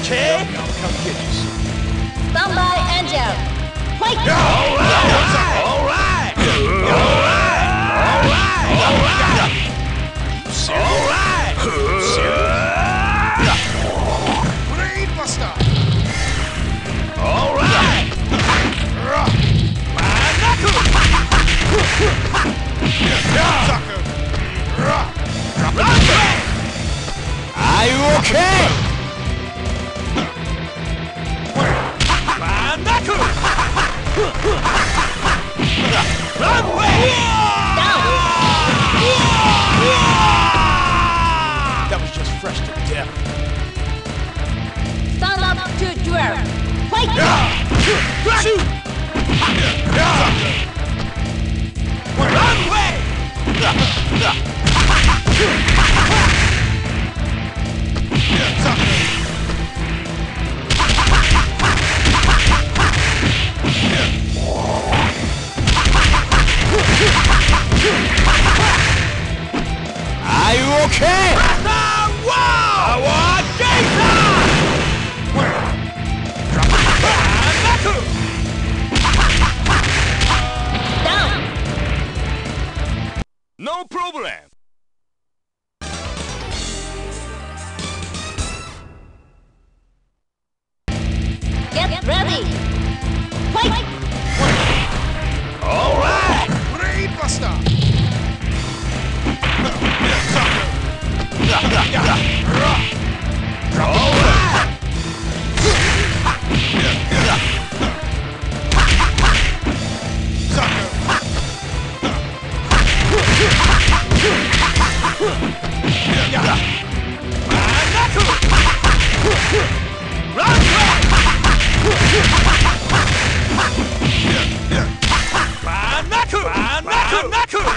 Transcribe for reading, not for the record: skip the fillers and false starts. okay? No, come get us. Bumbai and Joe. Wait! Are you okay? Run away! That was just fresh to death. Stand up to duel. Fight! Shoot! Run away! Are you okay? I want data! No problem! Get ready! Fight! All right! Brainbuster! All right! Naku!